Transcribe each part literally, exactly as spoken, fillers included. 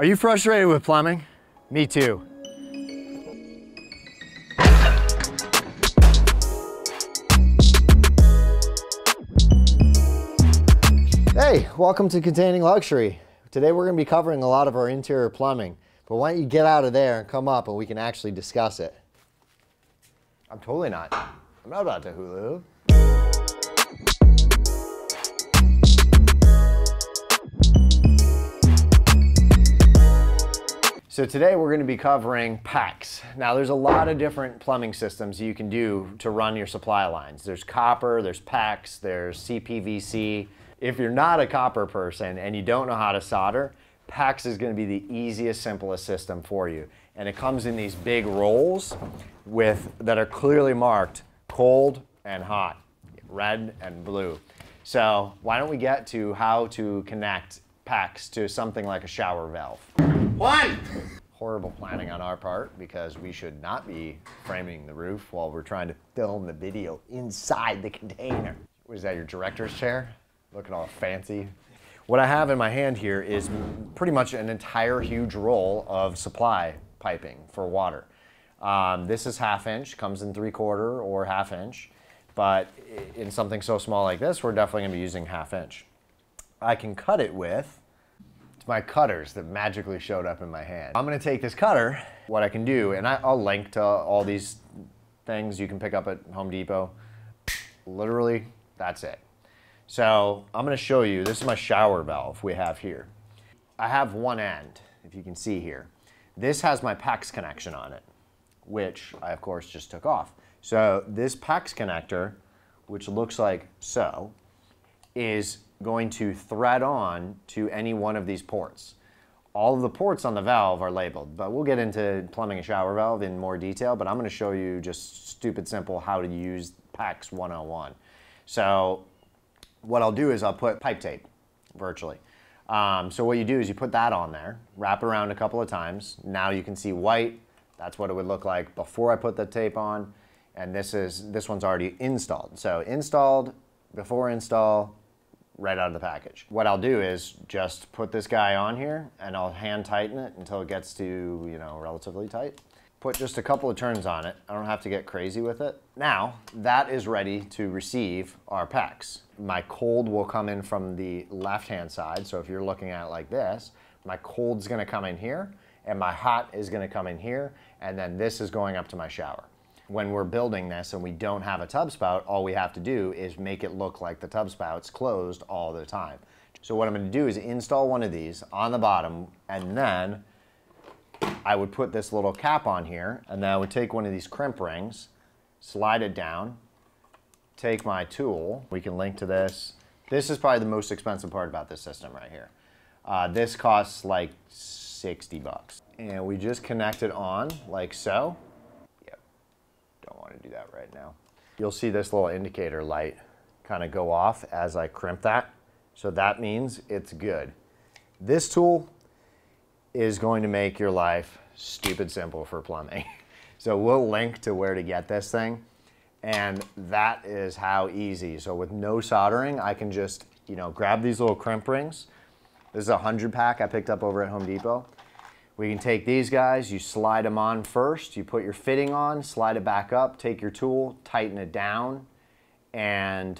Are you frustrated with plumbing? Me too. Hey, welcome to Containing Luxury. Today we're going to be covering a lot of our interior plumbing, but why don't you get out of there and come up and we can actually discuss it. I'm totally not. I'm not about to Hulu. So today we're going to be covering PEX. Now there's a lot of different plumbing systems you can do to run your supply lines. There's copper, there's PEX, there's C P V C. If you're not a copper person and you don't know how to solder, PEX is going to be the easiest, simplest system for you. And it comes in these big rolls with, that are clearly marked cold and hot, red and blue. So why don't we get to how to connect PEX to something like a shower valve. One! Horrible planning on our part because we should not be framing the roof while we're trying to film the video inside the container. What is that, your director's chair? Looking all fancy. What I have in my hand here is pretty much an entire huge roll of supply piping for water. Um, this is half inch, comes in three quarter or half inch, but in something so small like this, we're definitely gonna be using half inch. I can cut it with my cutters that magically showed up in my hand. I'm gonna take this cutter, what I can do, and I, I'll link to all these things you can pick up at Home Depot. Literally, that's it. So I'm gonna show you, this is my shower valve we have here. I have one end, if you can see here. This has my PEX connection on it, which I of course just took off. So this PEX connector, which looks like so, is going to thread on to any one of these ports. All of the ports on the valve are labeled, but we'll get into plumbing a shower valve in more detail, but I'm gonna show you just stupid simple how to use PEX one oh one. So what I'll do is I'll put pipe tape, virtually. Um, so what you do is you put that on there, wrap around a couple of times. Now you can see white, that's what it would look like before I put the tape on, and this, is, this one's already installed. So installed, before install, right out of the package. What I'll do is just put this guy on here and I'll hand tighten it until it gets to, you know, relatively tight. Put just a couple of turns on it. I don't have to get crazy with it. Now that is ready to receive our PEX. My cold will come in from the left-hand side. So if you're looking at it like this, my cold's gonna come in here and my hot is gonna come in here. And then this is going up to my shower. When we're building this and we don't have a tub spout, all we have to do is make it look like the tub spout's closed all the time. So what I'm gonna do is install one of these on the bottom, and then I would put this little cap on here, and then I would take one of these crimp rings, slide it down, take my tool. We can link to this. This is probably the most expensive part about this system right here. Uh, this costs like sixty bucks. And we just connect it on like so. To do that right now. You'll see this little indicator light kind of go off as I crimp that. So that means it's good. This tool is going to make your life stupid simple for plumbing. So we'll link to where to get this thing. And that is how easy. So with no soldering, I can just, you know, grab these little crimp rings. This is a hundred pack I picked up over at Home Depot. We can take these guys, you slide them on first, you put your fitting on, slide it back up, take your tool, tighten it down, and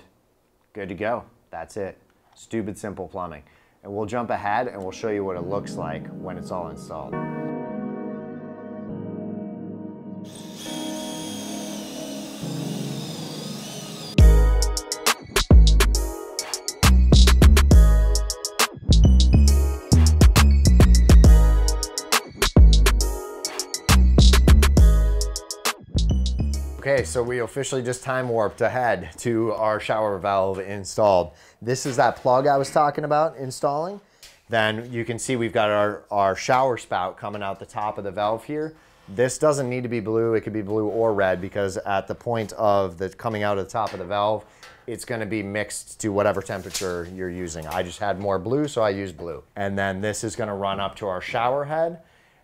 good to go. That's it. Stupid simple plumbing. And we'll jump ahead and we'll show you what it looks like when it's all installed. Okay, so we officially just time warped ahead to our shower valve installed. This is that plug I was talking about installing. Then you can see we've got our, our shower spout coming out the top of the valve here. This doesn't need to be blue, it could be blue or red, because at the point of the coming out of the top of the valve, it's gonna be mixed to whatever temperature you're using. I just had more blue, so I used blue. And then this is gonna run up to our shower head.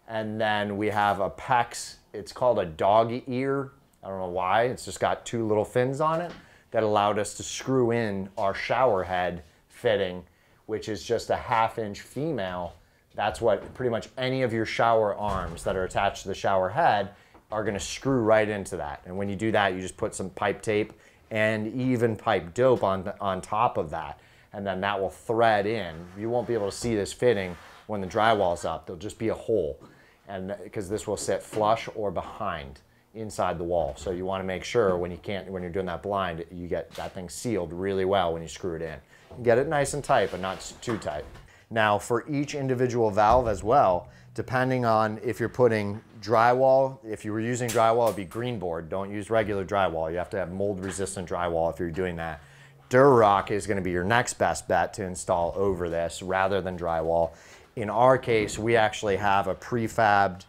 And then we have a PEX, it's called a dog ear. I don't know why, it's just got two little fins on it that allowed us to screw in our shower head fitting, which is just a half inch female That's what pretty much any of your shower arms that are attached to the shower head are gonna screw right into that. And when you do that, you just put some pipe tape and even pipe dope on, on top of that. And then that will thread in. You won't be able to see this fitting when the drywall's up. There'll just be a hole, and because this will sit flush or behind inside the wall. So you wanna make sure when you can't, when you're doing that blind, you get that thing sealed really well when you screw it in. You get it nice and tight, but not too tight. Now for each individual valve as well, depending on if you're putting drywall, if you were using drywall, it'd be green board. Don't use regular drywall. You have to have mold resistant drywall if you're doing that. Durock is gonna be your next best bet to install over this rather than drywall. In our case, we actually have a prefabbed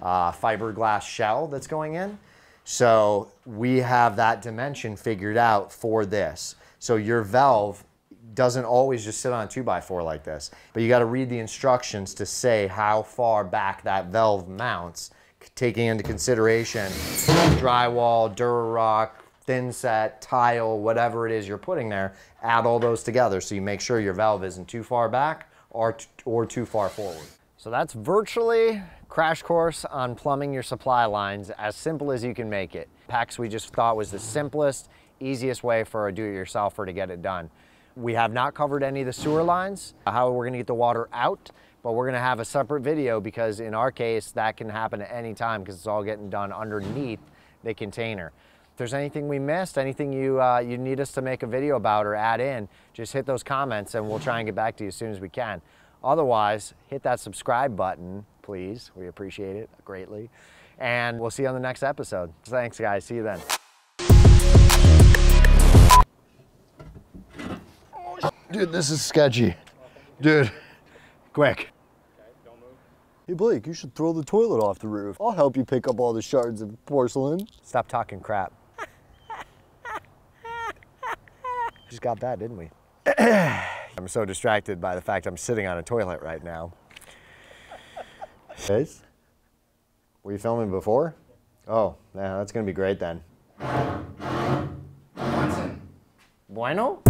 uh, fiberglass shell that's going in. So we have that dimension figured out for this. So your valve doesn't always just sit on a two by four like this, but you got to read the instructions to say how far back that valve mounts, taking into consideration drywall, Durock, thinset, tile, whatever it is you're putting there. Add all those together so you make sure your valve isn't too far back or, or too far forward. So that's virtually crash course on plumbing your supply lines, as simple as you can make it. PEX we just thought was the simplest, easiest way for a do-it-yourselfer to get it done. We have not covered any of the sewer lines, how we're gonna get the water out, but we're gonna have a separate video because in our case, that can happen at any time because it's all getting done underneath the container. If there's anything we missed, anything you, uh, you need us to make a video about or add in, just hit those comments and we'll try and get back to you as soon as we can. Otherwise, hit that subscribe button, please. We appreciate it greatly. And we'll see you on the next episode. Thanks guys, see you then. Dude, this is sketchy. Dude, quick. Okay, don't move. Hey Blake, you should throw the toilet off the roof. I'll help you pick up all the shards of porcelain. Stop talking crap. Just got that, didn't we? I'm so distracted by the fact I'm sitting on a toilet right now. Guys, were you filming before? Oh, yeah, that's gonna be great then. Bueno?